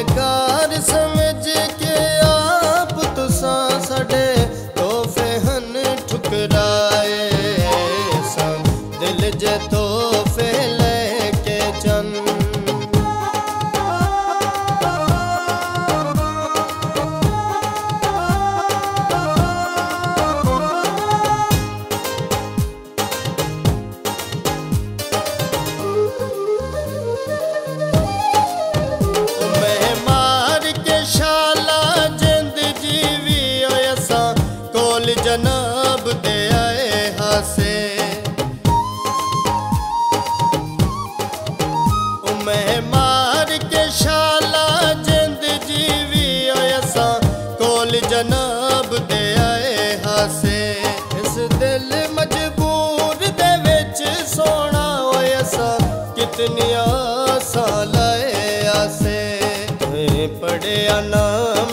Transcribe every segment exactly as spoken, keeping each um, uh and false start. बेकार समझ के आप तुसा साढ़े तोहफे हन ठुकराए सं दिल जे तोहफे लेके चन जनाब दे आए हासे मैं मार के शाला जिंद जीवी ऐसा कोल जनाब दे आए हासे इस दिल मजबूर दे विच सोना ऐसा कितनी आसा लाए आसे पढ़िया ना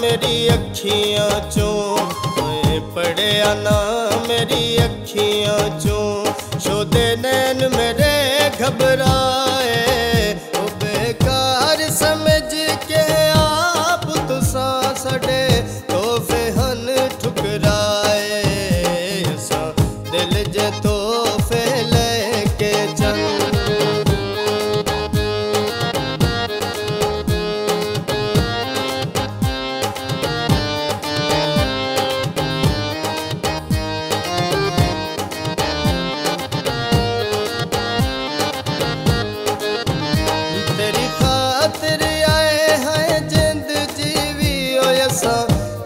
मेरी अखियां चों पढ़िया ना मेरी अखियां चो शोदे नैन मेरे घबराए ओ बेकार समझ के आप तुसा सड़े तोहफे हन ठुकराए सा दिल जे तोहफे लेके चल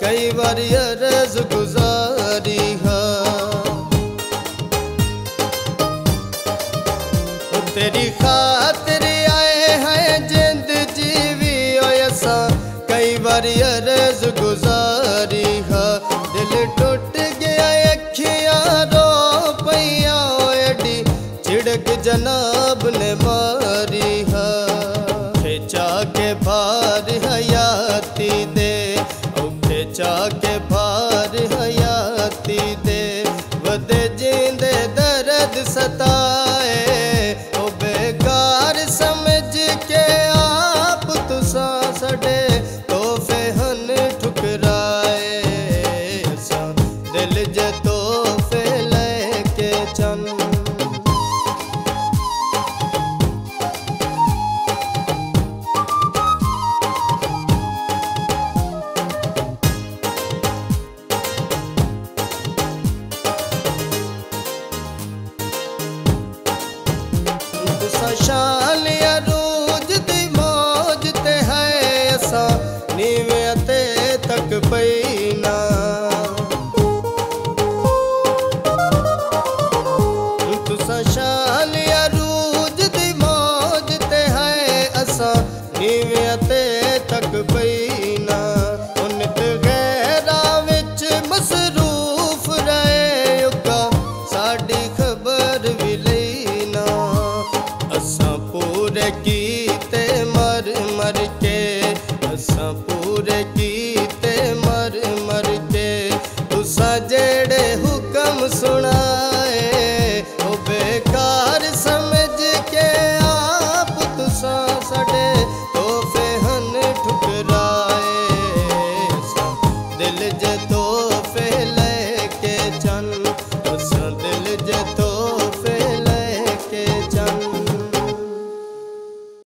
कई बार अरज गुजारी हाँ तेरी खातिर आए हैं जिंद जीवी ऐसा कई बार अरज गुजारी हाँ दिल टूट गया अखियां रो पैया एडी चिड़क जनाब ने मारी हाँ खिंचा के भार हयाती दे जाके भार हयाती दे वदे जींदे दर्द सताए ओ बेकार समझ के आप तुसा सड़े तोहफे हन ठुकराए सा दिल जे तोहफे लेके चन शाल अरूज दी मौज ते है ऐसा नीवे ते तक पैना तुसा शाल अरूज दी मौज ते है ऐसा नीवे ते तक पैना उनत गैरा विच मसरूफ रहे उका साड़ी खबर भी लेना पूरे कीते मर मर के असा पूरे कीते मर मर के तुसा जेड़े हुक्म सुन